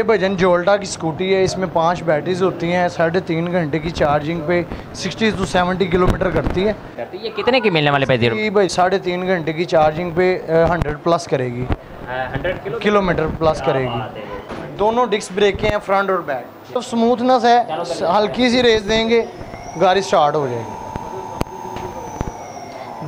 ये भजन जोल्टा की स्कूटी है। इसमें 5 बैटरीज होती हैं। 3.5 घंटे की चार्जिंग पे 60 से 70 किलोमीटर करती है। ये कितने की मिलने वाले पैसे? जी भाई 3.5 घंटे की चार्जिंग पे 100 प्लस करेगी, 100 किलोमीटर प्लस करेगी। दोनों डिस्क ब्रेक हैं, फ्रंट और बैक। तो स्मूथनेस है, हल्की सी रेस देंगे गाड़ी स्टार्ट हो जाएगी।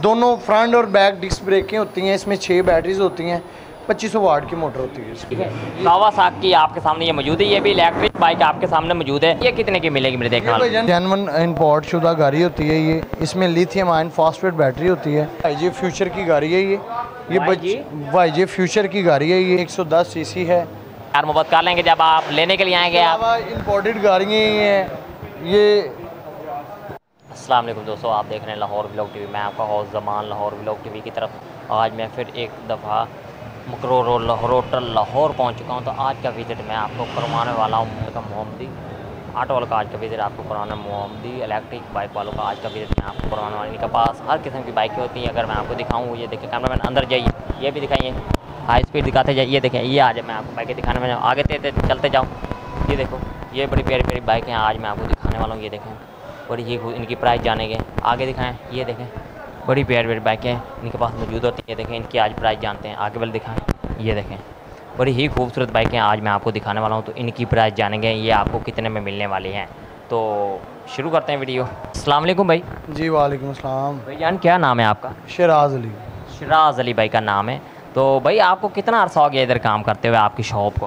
दोनों फ्रंट और बैक डिस्क ब्रेकें होती हैं। इसमें 6 बैटरीज होती हैं। 2500 वाट की मोटर होती है। ठीक है, कावासाकी आपके सामने ये मौजूद है। ये भी इलेक्ट्रिक बाइक आपके सामने मौजूद है। ये कितने की मिलेगी मेरे देखने वाले? जेन्युइन इंपोर्ट शुदा गाड़ी होती है ये। इसमें लिथियम आयन फॉस्फेट बैटरी होती है। ये फ्यूचर की गाड़ी है। ये फ्यूचर की गाड़ी है। ये 110 सीसी है। यार मुबारक कर लेंगे जब आप लेने के लिए आएंगे। आप इम्पोर्टेड गाड़ियाँ हैं ये। अस्सलाम वालेकुम दोस्तों, आप देख रहे हैं लाहौर व्लॉग टीवी। मैं आपका हौस जमान लाहौर व्लॉग टीवी की तरफ। आज मैं फिर एक दफ़ा मकरोर लाहौर पहुंच चुका हूं। तो आज का विज़िट मैं आपको करवाने वाला हूं मोहम्मदी ऑटो वालों का। आज का विज़िट आपको करवाना, मोहम्मदी इलेक्ट्रिक बाइक वालों का आज का विज़िट मैं आपको करवाने वाला। इनके पास हर किस्म की बाइकें होती हैं। अगर मैं आपको दिखाऊं, ये देखिए कैमरामैन अंदर जाइए, ये भी दिखाइए, हाई स्पीड दिखाते जाइए। ये देखें, ये आज मैं आपको बाइकें दिखाने में आगे चलते जाऊँ। ये देखो, ये बड़ी प्यारी प्यारी बाइकें आज मैं आपको दिखाने वाला हूँ। ये देखें, और ये इनकी प्राइस जानेंगे। आगे दिखाएँ, ये देखें बड़ी प्यारी बाइकें इनके पास मौजूद होती हैं। देखें इनकी आज प्राइस जानते हैं। आगे वाले दिखाएँ, ये देखें बड़ी ही खूबसूरत बाइकें आज मैं आपको दिखाने वाला हूं। तो इनकी प्राइस जानेंगे, ये आपको कितने में मिलने वाली हैं। तो शुरू करते हैं वीडियो। अस्सलाम वालेकुम भाई। जी वालेकुम अस्सलाम। भाई जान क्या नाम है आपका? शराज अली। शराज अली भाई का नाम है। तो भाई आपको कितना अर्सा हो गया इधर काम करते हुए आपकी शॉप को?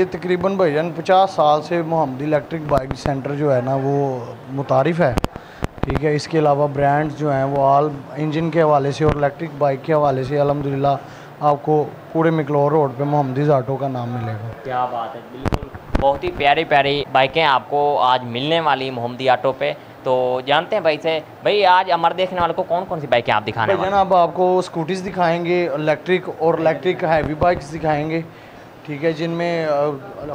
ये तकरीबन भाई जान 50 साल से मोहम्मदी इलेक्ट्रिक बाइक सेंटर जो है ना वो मुतारिफ़ है। ठीक है, इसके अलावा ब्रांड्स जो हैं वो आल इंजन के हवाले से और इलेक्ट्रिक बाइक के हवाले से अल्हम्दुलिल्लाह आपको पूरे मकलोर रोड पे मोहम्मदी ऑटो का नाम मिलेगा। क्या बात है, बिल्कुल बहुत ही प्यारी प्यारी बाइकें आपको आज मिलने वाली मोहम्मदी ऑटो पे। तो जानते हैं भाई से, भाई आज हमारे देखने वाले को कौन कौन सी बाइकें आप दिखाने वाले हैं? जनाब आपको स्कूटीज़ दिखाएँगे, इलेक्ट्रिक और इलेक्ट्रिक हैवी बाइक्स दिखाएँगे। ठीक है, जिनमें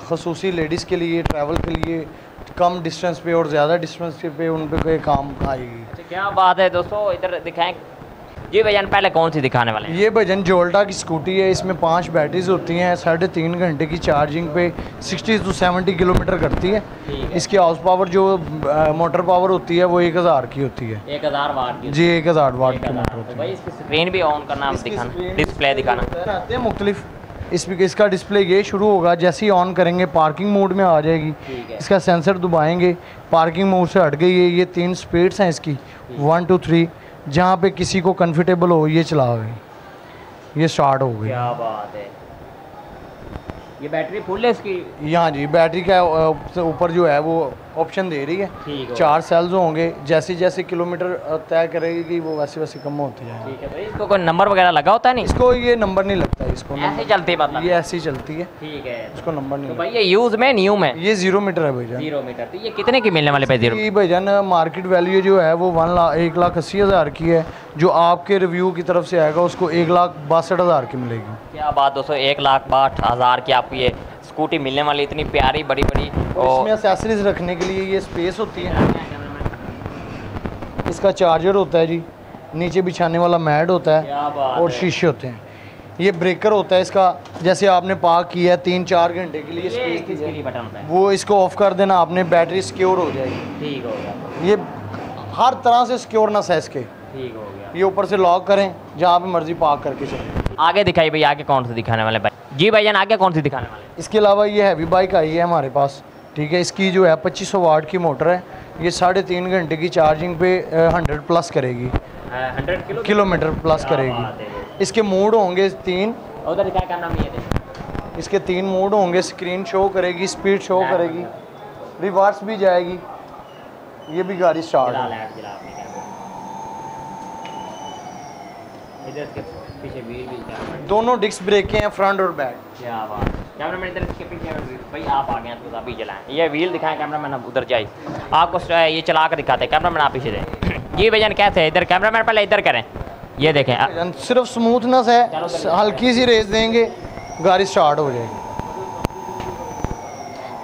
खसूसी लेडीज़ के लिए ट्रैवल के लिए कम डिस्टेंस पे और ज़्यादा डिस्टेंस पे उन पे काम आएगी। अच्छा क्या बात है दोस्तों, इधर दिखाएं। ये भजन पहले कौन सी दिखाने वाले हैं? ये भजन जोल्टा की स्कूटी है। इसमें 5 बैटरीज होती हैं। 3.5 घंटे की चार्जिंग पे 60 से 70 किलोमीटर करती है। इसकी हाउस पावर जो मोटर पावर होती है वो 1000 की होती है। 1000 वाट की? जी 1000 वाट की मोटर होती है। स्क्रीन भी ऑन करना, डिस्प्ले दिखाना मुख्तलिफ। इसका डिस्प्ले ये शुरू होगा, जैसे ही ऑन करेंगे पार्किंग मोड में आ जाएगी। इसका सेंसर दबाएंगे, पार्किंग मोड से हट गई है। ये 3 स्पीड्स हैं इसकी, 1 2 3। जहाँ पे किसी को कंफर्टेबल हो ये चला गई, ये स्टार्ट हो गई। क्या बात है, ये बैटरी फुल है इसकी? हाँ जी, बैटरी का ऊपर जो है वो ऑप्शन दे रही है। 4 सेल्स होंगे, जैसे जैसे किलोमीटर तय करेगी वो वैसे वैसे कम होती है। ठीक है भाई, इसको कोई नंबर वगैरह लगा होता है? नहीं, इसको ये नंबर नहीं लगता। इसको ऐसे चलती है, ये ऐसी चलती है। ठीक है, इसको नंबर नहीं। तो भाई ये यूज़ में न्यू में ये 0 मीटर है भाईजान। 0 मीटर। तो ये कितने की मिलने वाले पैसे? जी भाईजान मार्केट वैल्यू जो है वो 1,80,000 की है। जो आपके रिव्यू की तरफ से आएगा उसको 1,62,000 की मिलेगी। क्या बात दोस्तों, 1,62,000 की आपको ये स्कूटी मिलने वाली, इतनी प्यारी बड़ी बड़ी। इसमें एक्सेसरीज रखने के लिए ये स्पेस होती है। इसका चार्जर होता है जी, नीचे बिछाने वाला मैट होता है और शीशे होते हैं। ये ब्रेकर होता है इसका, जैसे आपने पार्क किया है 3-4 घंटे के लिए स्पेस के लिए बटन है वो, इसको ऑफ कर देना आपने, बैटरी सिक्योर हो जाएगी। ठीक हो गया, ये हर तरह से सिक्योरनेस है इसके। ठीक हो गया, ये ऊपर से लॉक करें, जहाँ पे मर्जी पार्क करके चलें। आगे दिखाई भाई, आगे कौन सी दिखाने वाले भाई? जी भाईजान आगे कौन सी दिखाने वाले? इसके अलावा ये हैवी बाइक आई है हमारे पास। ठीक है, इसकी जो है 2500 वाट की मोटर है। ये 3.5 घंटे की चार्जिंग पे 100 प्लस करेगी, 100 किलोमीटर प्लस करेगी। इसके मोड होंगे 3। उधर क्या करना है? इसके 3 मोड होंगे। स्क्रीन शो करेगी, स्पीड शो करेगी, रिवर्स भी जाएगी। ये भी गाड़ी स्टार्ट है। दोनों डिस्क ब्रेक हैं, फ्रंट और बैक। क्या बात, कैमरामैन इधर इसके पीछे भाई आप आ गए हैं तो आप ही चलाएं। ये व्हील दिखाएं, कैमरामैन आप उधर जाइए, आपको ये चला कर दिखाते हैं। कैमरामैन आप पीछे जाए। जी भैया कैसे? इधर कैमरामैन पहले इधर करें। ये देखें, सिर्फ स्मूथनेस है, हल्की सी रेस देंगे गाड़ी स्टार्ट हो जाएगी।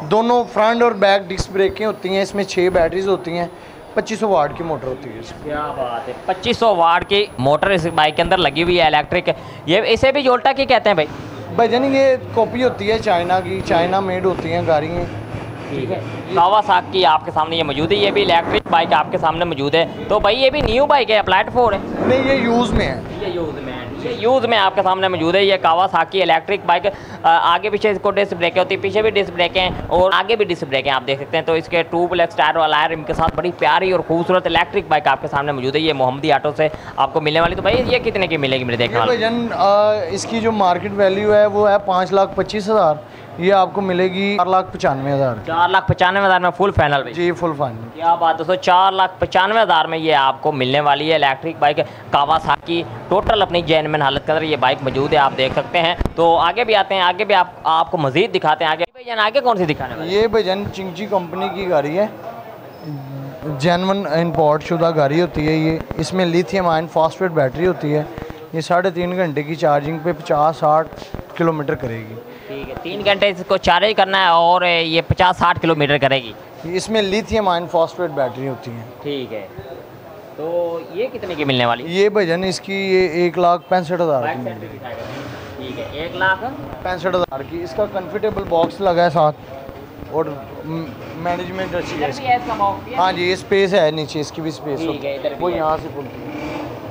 दोनों फ्रंट और बैक डिस्क ब्रेकें होती हैं। इसमें 6 बैटरीज होती हैं। 2500 वाट की मोटर होती है। क्या बात है, 2500 वाट की मोटर इस बाइक के अंदर लगी हुई है इलेक्ट्रिक। ये इसे भी जोल्टा की कहते हैं भाई? भाई जान ये कॉपी होती है चाइना की, चाइना मेड होती हैं गाड़ी है। ठीक है, कावासाकी आपके सामने ये मौजूद है, ये भी इलेक्ट्रिक बाइक आपके सामने मौजूद है। तो भाई ये भी न्यू बाइक है, अप्लाइड फॉर है? नहीं ये यूज़ में है, ये यूज़ में है, ये यूज़ में आपके सामने मौजूद है। ये कावासाकी इलेक्ट्रिक बाइक, आगे पीछे इसको डिस्क ब्रेक होती है, पीछे भी डिस्क ब्रेक हैं और आगे भी डिस्क ब्रेक हैं, आप देख सकते हैं। तो इसके ट्यूबलेस टायर और अलाय रिम के साथ बड़ी प्यारी और खूबसूरत इलेक्ट्रिक बाइक आपके सामने मौजूद है। ये मोहम्मदी ऑटो से आपको मिलने वाली। तो भाई ये कितने की मिलेगी मेरे देखने वाले? इसकी जो मार्केट वैल्यू है वो है 5,25,000, ये आपको मिलेगी 4,95,000। 4,95,000 में फुल फाइनल? जी फुल फाइनल। क्या बात दोस्तों, 4,95,000 में ये आपको मिलने वाली है इलेक्ट्रिक बाइक कावासाकी, टोटल अपनी जेन्युइन हालत के अंदर ये बाइक मौजूद है, आप देख सकते हैं। तो आगे भी आते हैं, आगे भी आपको मजीद दिखाते हैं। आगे भाईजान आगे कौन सी दिखाने वाले? ये भाईजान चिंगची कंपनी की गाड़ी है, जेन्युइन इंपोर्ट शुदा गाड़ी होती है ये। इसमें लिथियम आयन फॉस्फेट बैटरी होती है, ये 3.5 घंटे की चार्जिंग पे 50-60 किलोमीटर करेगी। ठीक है, 3 घंटे इसको चार्ज करना है और ये 50-60 किलोमीटर करेगी। इसमें लिथियम आयन फॉस्फेट बैटरी होती है। ठीक है, तो ये कितने की मिलने वाली? ये भजन इसकी ये 1,65,000 की मिल रही है। ठीक है, 1,65,000 की। इसका कंफर्टेबल बॉक्स लगा है साथ और मैनेजमेंट अच्छी है। हाँ जी, ये स्पेस है नीचे, इसकी भी स्पेस है, वो यहाँ से खुलती है।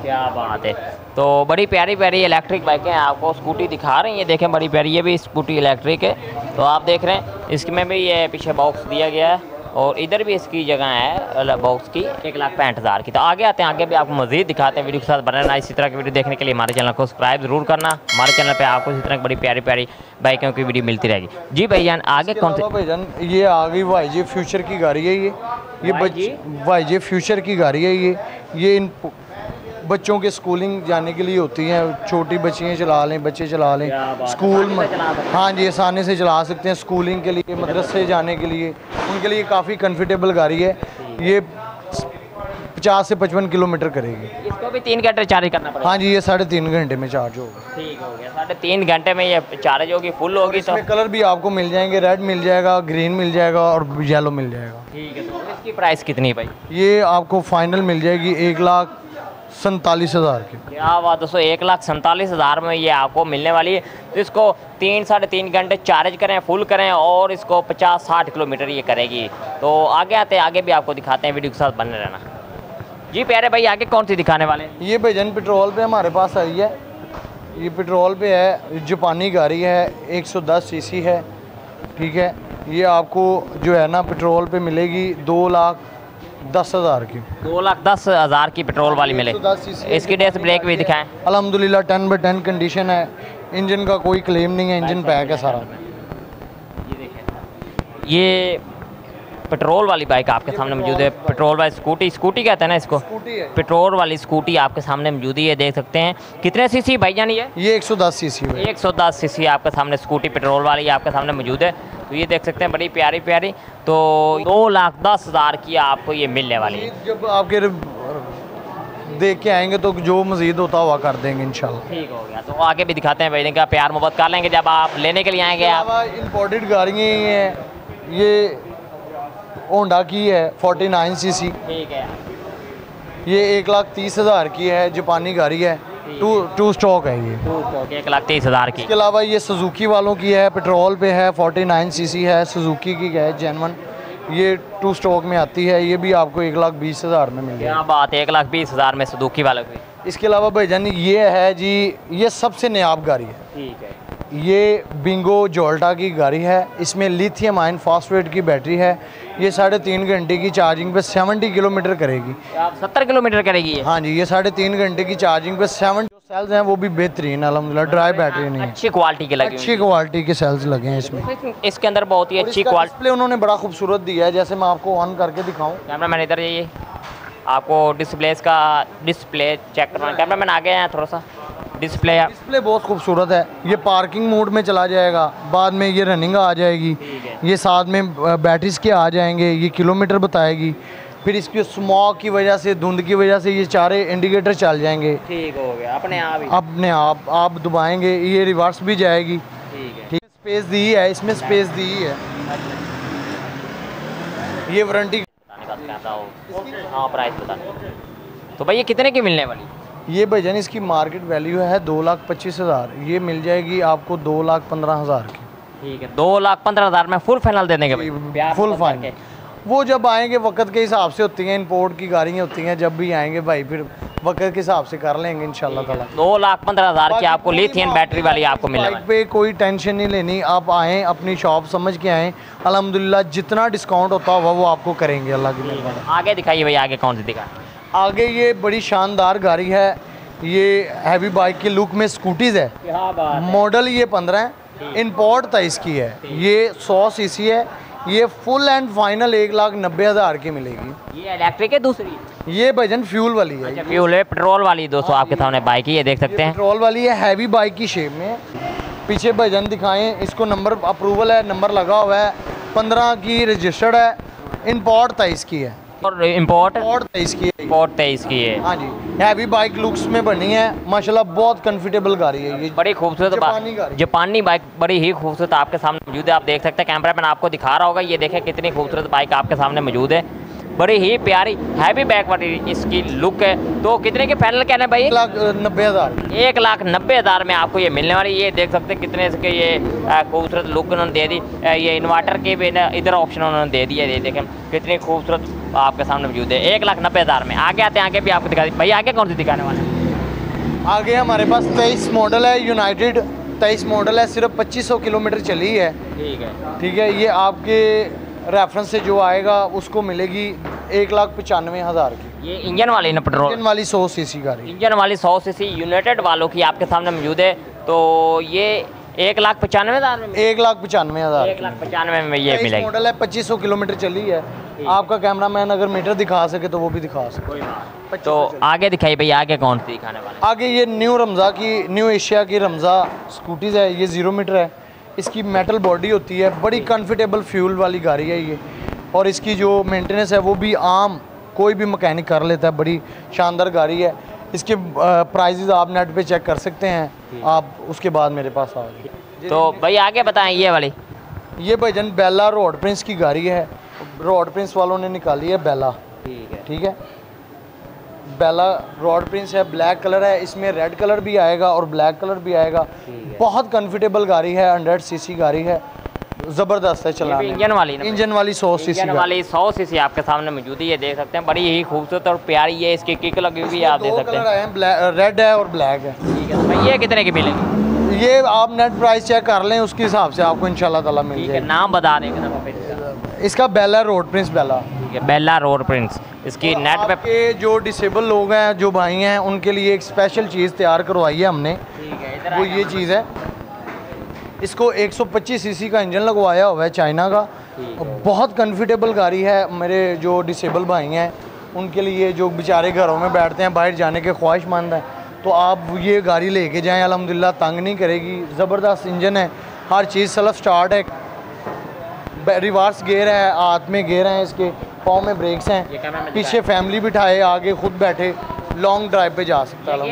क्या बात है, तो बड़ी प्यारी प्यारी इलेक्ट्रिक बाइकें आपको स्कूटी दिखा रही हैं, देखें बड़ी प्यारी। ये भी स्कूटी इलेक्ट्रिक है, तो आप देख रहे हैं इसमें भी ये पीछे बॉक्स दिया गया है और इधर भी इसकी जगह है बॉक्स की। 1,65,000 की। तो आगे आते हैं, आगे भी आपको मजीद दिखाते हैं। वीडियो के साथ बने रहना। इसी तरह की वीडियो देखने के लिए हमारे चैनल को सब्सक्राइब जरूर करना। हमारे चैनल पर आपको इसी तरह की बड़ी प्यारी प्यारी बाइकों की वीडियो मिलती रहेगी। जी भाईजान आगे कौन सी? भाईजान ये आगे वाईजे फ्यूचर की गाड़ी है, ये वाईजे फ्यूचर की गाड़ी है। ये इन बच्चों के स्कूलिंग जाने के लिए होती हैं, छोटी बच्चियाँ चला लें, बच्चे चला लें स्कूल। हाँ जी, आसानी से चला सकते हैं स्कूलिंग के लिए, मदरसे जाने के लिए, उनके लिए काफ़ी कंफर्टेबल गाड़ी है। ये 50 से 55 किलोमीटर करेगी। इसको भी 3 घंटे चार्ज करना पड़ेगा? हाँ जी, ये 3.5 घंटे में चार्ज होगा। ठीक हो गया, 3.5 घंटे में ये चार्ज होगी, फुल होगी। तो कलर भी आपको मिल जाएंगे, रेड मिल जाएगा, ग्रीन मिल जाएगा और येलो मिल जाएगा। ठीक है, तो इसकी प्राइस कितनी है भाई? ये आपको फाइनल मिल जाएगी 1,47,000 की। क्या बात दोस्तों, 1,47,000 में ये आपको मिलने वाली है। तो इसको 3-3.5 घंटे चार्ज करें, फुल करें और इसको 50-60 किलोमीटर ये करेगी। तो आगे आते हैं, आगे भी आपको दिखाते हैं, वीडियो के साथ बने रहना। जी प्यारे भाई आगे कौन सी दिखाने वाले हैं? ये भाईजन पेट्रोल पे हमारे पास आई है, ये पेट्रोल पे है, जापानी गाड़ी है, 110 सीसी है। ठीक है, ये आपको जो है ना पेट्रोल पे मिलेगी 2,10,000 की। 2,10,000 की पेट्रोल वाली मिले। इसकी डिस्क ब्रेक भी दिखाएं। अल्हम्दुलिल्लाह 10/10 कंडीशन है, इंजन का कोई क्लेम नहीं है, इंजन पैक है सारा। ये पेट्रोल वाली बाइक आपके सामने मौजूद है, पेट्रोल वाली स्कूटी, स्कूटी कहते हैं ना इसको, पेट्रोल वाली स्कूटी आपके सामने मौजूद है, देख सकते हैं। कितने सीसी भाई जान ये? 110 सीसी। 110 सीसी आपके सामने स्कूटी पेट्रोल वाली आपके सामने मौजूद है। तो ये देख सकते हैं बड़ी प्यारी प्यारी। तो 2,10,000 की आपको ये मिलने वाली है। जब आपके देख के आएंगे तो जो मजीद होता हुआ कर देंगे इंशाल्लाह। ठीक हो गया, तो आगे भी दिखाते हैं। भाई का प्यार मोहब्बत कर लेंगे जब आप लेने के लिए आएंगे। आप इम्पोर्टेड गाड़ियाँ हैं, ये होंडा की है 49 सीसी। ठीक है, ये 1,30,000 की है, जापानी गाड़ी है, टू स्टॉक है ये। 1,30,000 की। इसके अलावा ये सुजुकी वालों की है, पेट्रोल पे है, 49 सीसी है, सुजुकी की है जेन्युइन, ये 2 स्टॉक में आती है। ये भी आपको 1,20,000 में मिलेगी। क्या बात है, 1,20,000 में सुजुकी वालों की। इसके अलावा भाईजान ये है जी, ये सबसे नायाब गाड़ी है। ठीक है, ये बिंगो जोल्टा की गाड़ी है, इसमें लिथियम आयन फॉस्फेट की बैटरी है, ये 3.5 घंटे की चार्जिंग पे 70 किलोमीटर करेगी। आप 70 किलोमीटर करेगी है? हाँ जी, ये 3.5 घंटे की चार्जिंग पे 70 सेल्स हैं, वो भी बेहतरीन अल्हम्दुलिल्लाह, ड्राई बैटरी नहीं है, अच्छी क्वालिटी के लगे, अच्छी क्वालिटी के सेल्स लगे हैं इसमें। इसके अंदर बहुत ही अच्छी क्वालिटी, उन्होंने बड़ा खूबसूरत दिया है। जैसे मैं आपको ऑन करके दिखाऊँ, कैमरा मैन इधर जाइए, आपको डिस्प्ले चेक करना। कैमरा मैन आगे आए थोड़ा सा, डिस्प्ले बहुत खूबसूरत है। ये पार्किंग मोड में चला जाएगा, बाद में ये रनिंग आ जाएगी, ये साथ में बैटरीज के आ जाएंगे, ये किलोमीटर बताएगी, फिर इसकी स्मॉग की वजह से, धुंध की वजह से ये चारे इंडिकेटर चल जाएंगे। ठीक हो गया, अपने आप आप दबाएंगे, ये रिवर्स भी जाएगी। ठीक है, स्पेस दी है इसमें, स्पेस दी है। ये वारंटी। हाँ प्राइस बताने। तो भाई ये कितने की मिलने वाली? ये भाईजान इसकी मार्केट वैल्यू है 2,25,000, ये मिल जाएगी आपको 2,15,000 की। ठीक है, 2,15,000 में फुल फाइनल देने के, फुल फाइनल वो जब आएंगे वक्त के हिसाब से होती हैं, इंपोर्ट की गाड़ियाँ होती हैं, जब भी आएंगे भाई फिर वक्त के हिसाब से कर लेंगे इंशाल्लाह ताला। 2,15,000 की आपको लिथियम बैटरी वाली आपको मिलेगी। बाइक पे कोई टेंशन नहीं लेनी, आप आएँ अपनी शॉप समझ के आएँ, अल्हम्दुलिल्लाह जितना डिस्काउंट होता होगा वो आपको करेंगे अल्लाह की मेहरबानी। आगे दिखाइए भाई, आगे कौन सी दिखाएं? आगे ये बड़ी शानदार गाड़ी है, ये हैवी बाइक के लुक में स्कूटीज है, मॉडल ये 15 इम्पोर्ट था इसकी है, ये 100 सीसी है, ये फुल एंड फाइनल 1,90,000 की मिलेगी। ये इलेक्ट्रिक है दूसरी? ये भाईजान फ्यूल वाली है। अच्छा, फ्यूल है, पेट्रोल वाली दोस्तों आपके सामने बाइक है, ये देख सकते हैं पेट्रोल वाली है, हैवी बाइक की शेप में। पीछे भाईजान दिखाएं, इसको नंबर अप्रूवल है, नंबर लगा हुआ है, 15 की रजिस्टर्ड है, इम्पोर्ट 23 की है, और इम्पोर्ट 23 की है। हाँ जी, हैवी बाइक लुक्स में बनी है माशाल्लाह, बहुत कंफर्टेबल गाड़ी है ये, बड़ी खूबसूरत जापानी गाड़ी, जापानी बाइक बड़ी ही खूबसूरत आपके सामने मौजूद है। आप देख सकते हैं कैमरा मैन आपको दिखा रहा होगा, ये देखें कितनी खूबसूरत बाइक आपके सामने मौजूद है, बड़ी ही प्यारी हैवी बाइक वाली इसकी लुक है। तो कितने के फाइनल कहना है भाई? 1,90,000, 1,90,000 में आपको ये मिलने वाली। ये देख सकते हैं कितने इसके ये खूबसूरत लुक उन्होंने दे दी, ये इन्वर्टर के भी इधर ऑप्शन उन्होंने दे दिया, ये देखें कितनी खूबसूरत आपके सामने मौजूद है 1,90,000 में। आगे आते हैं, आगे भी आपको दिखा दी भाई, आगे कौन सी दिखाने वाले हैं? आगे हमारे पास 23 मॉडल है, यूनाइटेड 23 मॉडल है, सिर्फ 2500 किलोमीटर चली है। ठीक है, ठीक है, ये आपके रेफरेंस से जो आएगा उसको मिलेगी 1,95,000 की। ये इंजन वाली ना पेट्रोल? इंजन वाली 100 सीसी गाड़ी, इंजन वाली 100 सीसी यूनाइटेड वालों की आपके सामने मौजूद है। तो ये 1,95,000 में, 1,95,000 में ये मिलेगी। मॉडल है, 2500 किलोमीटर चली है, आपका कैमरामैन अगर मीटर दिखा सके तो वो भी दिखा सके। तो आगे दिखाई भाई, आगे कौन सी दिखाने वाले? आगे ये न्यू रमज़ा की, न्यू एशिया की रमज़ा स्कूटीज है, ये 0 मीटर है, इसकी मेटल बॉडी होती है, बड़ी कंफर्टेबल फ्यूल वाली गाड़ी है ये, और इसकी जो मेंटेनेंस है वो भी आम कोई भी मकैनिक कर लेता है, बड़ी शानदार गाड़ी है। इसके प्राइजेज आप नेट पे चेक कर सकते हैं, आप उसके बाद मेरे पास आ जाइए। तो भाई आगे बताएं, ये वाली? ये भाईजान बेला रोड प्रिंस की गाड़ी है, रोड प्रिंस वालों ने निकाली है बेला। ठीक है, ठीक है, बेला रोड प्रिंस है, ब्लैक कलर है, इसमें रेड कलर भी आएगा और ब्लैक कलर भी आएगा, बहुत कंफर्टेबल गाड़ी है, 100 सीसी गाड़ी है, ज़बरदस्त है चलाने में। इंजन वाली ना? इंजन वाली 100 सीसी, इंजन वाली 100 सीसी आपके सामने मौजूद है, ये देख सकते हैं बड़ी ही खूबसूरत और प्यारी है, इसकी किक लगी हुई है, आप देख सकते हैं रेड है और ब्लैक है। ठीक है भाई, ये कितने की मिलेगी? ये आप नेट प्राइस चेक कर लें, उसके हिसाब से आपको इंशाल्लाह ताला मिल जाएगा। नाम बता दें इसका? Bella road Prince, Bella, Bella road Prince. इसकी नेट पे के जो डिसेबल लोग हैं, जो भाई हैं, उनके लिए एक स्पेशल चीज़ तैयार करवाई है हमने, वो ये चीज़ है, इसको 125 सीसी का इंजन लगवाया हुआ है चाइना का, बहुत कंफर्टेबल गाड़ी है। मेरे जो डिसेबल भाई हैं उनके लिए, जो बेचारे घरों में बैठते हैं, बाहर जाने के ख्वाहिशमंद हैं, तो आप ये गाड़ी लेके जाएं, अल्हम्दुलिल्लाह तंग नहीं करेगी, ज़बरदस्त इंजन है, हर चीज़ सेल्फ स्टार्ट है, रिवर्स गेयर है, हाथ में गेयर हैं इसके, पाँव में ब्रेक्स हैं, पीछे फैमिली बिठाए, आगे खुद बैठे लॉन्ग ड्राइव पे जा सकता है। ये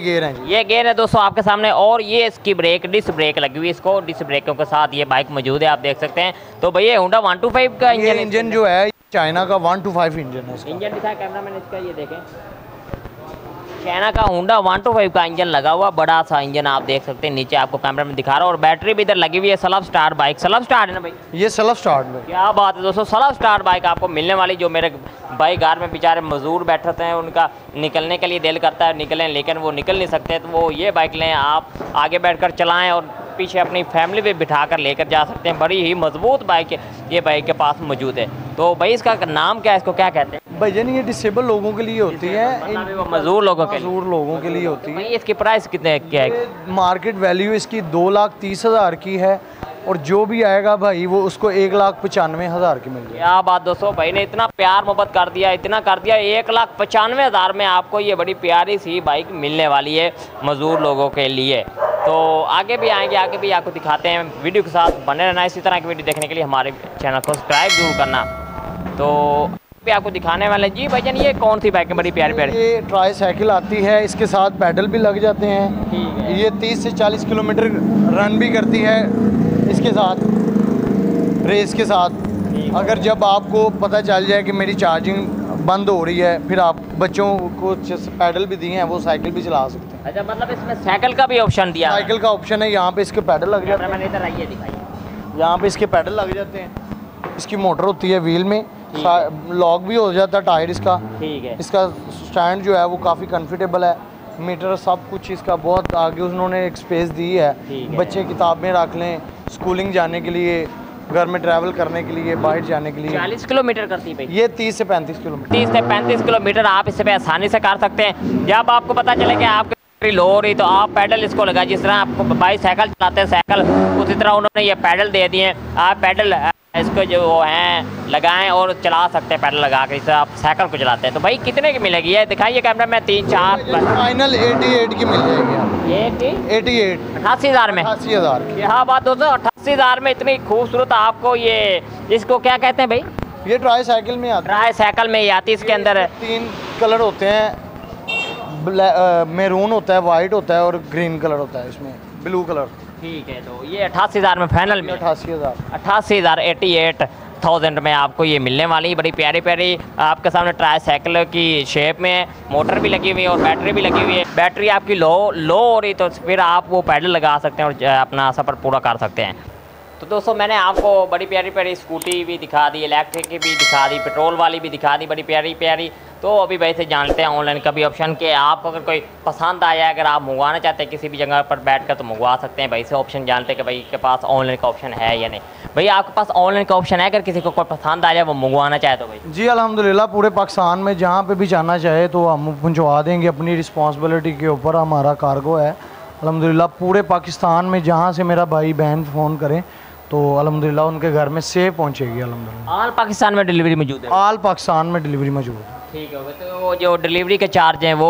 गेयर है, ये गेयर है दोस्तों आपके सामने, और ये इसकी ब्रेक डिस्क ब्रेक लगी हुई, इसको डिस्क ब्रेकों के साथ ये बाइक मौजूद है, आप देख सकते हैं। तो भैया होंडा 125 का इंजन जो है, चाइना का 125 इंजन है, इंजन दिखाया कैमरा मैन इसका, ये देखें चाइना का होंडा 125 का इंजन लगा हुआ, बड़ा सा इंजन आप देख सकते हैं, नीचे आपको कैमरा में दिखा रहा हूँ, और बैटरी भी इधर लगी हुई है, self start bike, self start है ना भाई? ये सेल्फ स्टार्ट है, क्या बात है दोस्तों, सेल्फ स्टार्ट बाइक आपको मिलने वाली। जो मेरे भाई घर में बेचारे मजदूर बैठते हैं, उनका निकलने के लिए दिल करता है निकलें, लेकिन वो निकल नहीं सकते, तो वो ये बाइक लें, आप आगे बैठ कर चलाएँ और पीछे अपनी फैमिली भी बिठा कर लेकर जा सकते हैं, बड़ी ही मजबूत बाइक ये बाइक के पास मौजूद है। तो भाई इसका नाम क्या है, इसको क्या कहते हैं भाई? जन ये डिसेबल लोगों के लिए होती है, मजदूर लोगों के लिए होती है। इसकी प्राइस कितने क्या है? मार्केट वैल्यू इसकी 2,30,000 की है, और जो भी आएगा भाई वो उसको 1,95,000 की मिल जाएगी। क्या बात दोस्तों, भाई ने इतना प्यार मोहब्बत कर दिया, इतना कर दिया, 1,95,000 में आपको ये बड़ी प्यारी सी बाइक मिलने वाली है मजदूर लोगों के लिए। तो आगे भी आएंगे, आगे भी आपको दिखाते हैं, वीडियो के साथ बने रहना, इसी तरह की वीडियो देखने के लिए हमारे चैनल को सब्सक्राइब जरूर करना। तो पे आपको दिखाने वाले जी भाईजान, ये कौन सी बाइक है बड़ी प्यारी प्यारी? ये ट्राई साइकिल आती है, इसके साथ पैडल भी लग जाते हैं। ठीक है, ये 30 से 40 किलोमीटर रन भी करती है इसके साथ, रेस के साथ। अगर जब आपको पता चल जाए कि मेरी चार्जिंग बंद हो रही है, फिर आप बच्चों को पैडल भी दिए हैं, वो साइकिल भी चला सकते हैं। अच्छा, मतलब इसमें साइकिल का भी ऑप्शन दिया? साइकिल का ऑप्शन है, यहाँ पे इसके पैडल लग जाते हैं, यहाँ पे इसके पैडल लग जाते हैं, इसकी मोटर होती है व्हील में, लॉक भी हो जाता है टायर इसका। ठीक है, इसका स्टैंड जो है वो काफ़ी कंफर्टेबल है, मीटर सब कुछ इसका बहुत आगे उन्होंने एक स्पेस दी है, बच्चे किताबें रख लें, स्कूलिंग जाने के लिए, घर में ट्रैवल करने के लिए, बाहर जाने के लिए। 40 किलोमीटर करती है ये 30 से 35 किलोमीटर, 30 से 35 किलोमीटर आप इस पे आसानी से कर सकते हैं। जब आपको पता चले कि आपकी लो हो रही तो आप पैडल इसको लगा, जिस तरह आपको बाईसाइकिल चलाते हैं साइकिल, उसी तरह उन्होंने ये पैडल दे दिए, आप पैडल इसको जो हैं लगाएं और चला सकते हैं पैडल लगा के, इस तरह आप साइकिल को चलाते हैं। तो भाई कितने की मिलेगी ये दिखाइए कैमरा में? 3-4 फाइनल 88 की मिल जाएगी, 88 88,000 में। 88,000 क्या बात दोस्तों, 88,000 में इतनी खूबसूरत आपको ये, इसको क्या कहते हैं भाई? ये ट्राई साइकिल में आती है, ट्राई साइकिल में ही आती है। इसके अंदर 3 कलर होते हैं, मैरून होता है, वाइट होता है और ग्रीन कलर होता है, इसमें ब्लू कलर। ठीक है, तो ये 88,000 में फाइनल में, 88,000 में आपको ये मिलने वाली। बड़ी प्यारी प्यारी आपके सामने ट्राई साइकिल की शेप में, मोटर भी लगी हुई है और बैटरी भी लगी हुई है। बैटरी आपकी लो हो रही तो फिर आप वो पैडल लगा सकते हैं और अपना सफ़र पूरा कर सकते हैं। तो दोस्तों मैंने आपको बड़ी प्यारी प्यारी स्कूटी भी दिखा दी, इलेक्ट्रिक की भी दिखा दी, पेट्रोल वाली भी दिखा दी, बड़ी प्यारी प्यारी। तो अभी भाई से जानते हैं ऑनलाइन का भी ऑप्शन के, आपको अगर कोई पसंद आया, अगर आप मंगवाना चाहते हैं किसी भी जगह पर बैठकर तो मंगवा सकते हैं। भाई से ऑप्शन जानते हैं कि भाई के पास ऑनलाइन का ऑप्शन है या नहीं। भाई आपके पास ऑनलाइन का ऑप्शन है, अगर किसी को कोई पसंद आ जाए वो मंगवाना चाहे तो? भाई जी अलहमदिल्ला, पूरे पाकिस्तान में जहाँ पर भी जाना चाहे तो हम पहुँचवा देंगे, अपनी रिस्पॉन्सिबिलिटी के ऊपर हमारा कार्गो है। अलहमदिल्ला पूरे पाकिस्तान में जहाँ से मेरा भाई बहन फ़ोन करें तो अलहमदिल्ला उनके घर में सेफ पहुँचेगी। अलहमदिल्ला आल पाकिस्तान में डिलीवरी मौजूद है, आल पाकिस्तान में डिलीवरी मौजूद है। ठीक हो गया, तो वो जो डिलीवरी के चार्ज हैं वो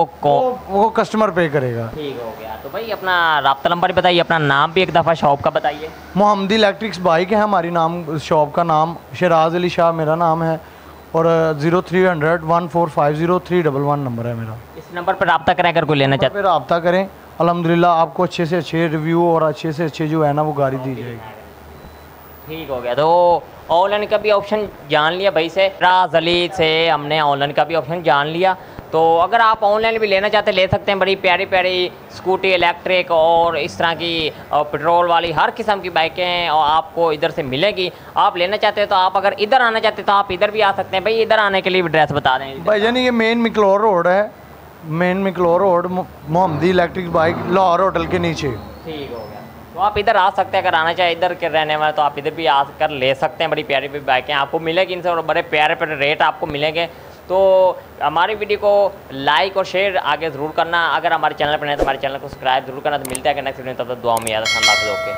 कस्टमर पे करेगा। ठीक हो गया, तो भाई अपना रब्ता नंबर बताइए, अपना नाम भी एक दफ़ा शॉप का बताइए। मोहम्मदी इलेक्ट्रिक्स बाइक है हमारी नाम, शॉप का नाम शेराज अली शाह मेरा नाम है, और 0300 1450311 नंबर है मेरा। इस नंबर पर रब्ता करें अगर कोई लेना चाहते हैं, रब्ता करें। अलहमदिल्ला आपको अच्छे से अच्छे रिव्यू और अच्छे से अच्छे जो है ना वो गाड़ी दी जाएगी। ठीक हो गया, तो ऑनलाइन का भी ऑप्शन जान लिया भाई से, शेराज अली से हमने ऑनलाइन का भी ऑप्शन जान लिया। तो अगर आप ऑनलाइन भी लेना चाहते ले सकते हैं, बड़ी प्यारी प्यारी स्कूटी, इलेक्ट्रिक और इस तरह की पेट्रोल वाली हर किस्म की बाइकें और आपको इधर से मिलेगी। आप लेना चाहते हैं तो आप अगर इधर आना चाहते हैं तो आप इधर भी आ सकते हैं। भाई इधर आने के लिए भी एड्रेस बता दें। भाई जान ये मेन मिकलोर रोड है, main McLeod road, Mohammadi electric bike, Lahore hotel के नीचे। ठीक हो गया, तो आप इधर आ सकते हैं, अगर आना चाहे इधर के रहने वाले तो आप इधर भी आ कर ले सकते हैं। बड़ी प्यारी प्यारी बाइकें आपको मिलेगी इनसे और बड़े प्यारे प्यारे रेट आपको मिलेंगे। तो हमारी वीडियो को लाइक और शेयर आगे ज़रूर करना, अगर हमारे चैनल पर नहीं तो हमारे चैनल को सब्सक्राइब जरूर करना। तो मिलता है कि नेक्स्ट वीडियो, तब तक दुआ में याद रखना। ओके।